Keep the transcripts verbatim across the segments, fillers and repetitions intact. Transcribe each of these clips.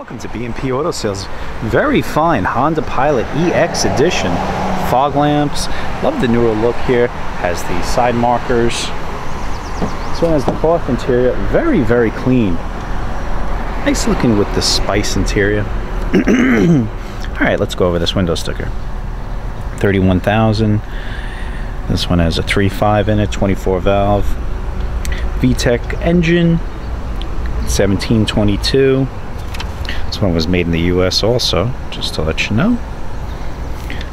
Welcome to B and P Auto Sales. Very fine Honda Pilot E X edition. Fog lamps. Love the newer look here. Has the side markers. This one has the cloth interior. Very, very clean. Nice looking with the spice interior. Alright, let's go over this window sticker. thirty-one thousand. This one has a three point five in it, twenty-four valve. V TEC engine. seventeen twenty-two. This one was made in the U S also, just to let you know.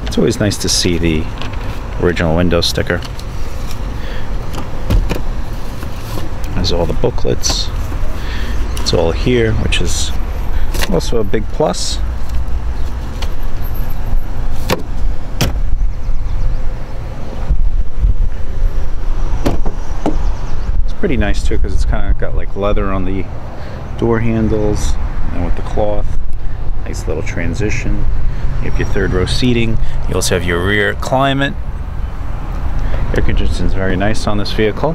It's always nice to see the original window sticker. Has all the booklets. It's all here, which is also a big plus. It's pretty nice too, because it's kind of got like leather on the door handles. And with the cloth, nice little transition. You have your third row seating. You also have your rear climate. Air conditioning is very nice on this vehicle.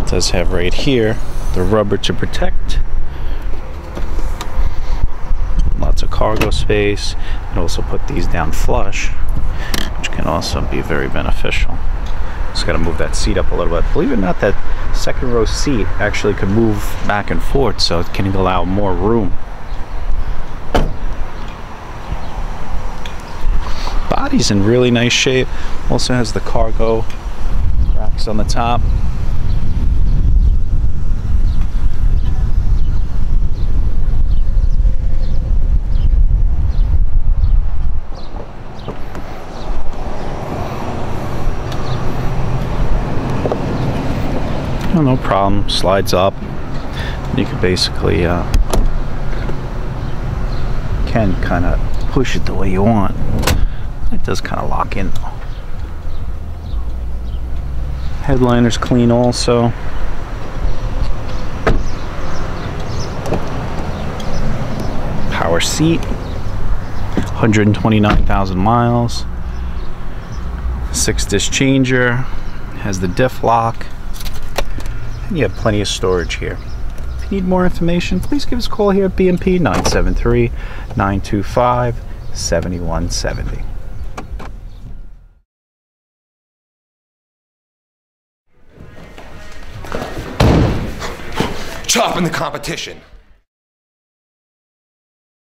It does have right here the rubber to protect. Lots of cargo space. And also put these down flush, which can also be very beneficial. Just got to move that seat up a little bit. Believe it or not, that second row seat actually could move back and forth, so it can allow more room. Body's in really nice shape. Also has the cargo racks on the top. No problem, slides up. You can basically uh, can kind of push it the way you want. It does kind of lock in though. Headliner's clean also. Power seat, one hundred twenty-nine thousand miles. Six disc changer, has the diff lock. You have plenty of storage here. If you need more information, please give us a call here at B and P, nine seven three, nine two five, seven one seven zero. Chopping the competition.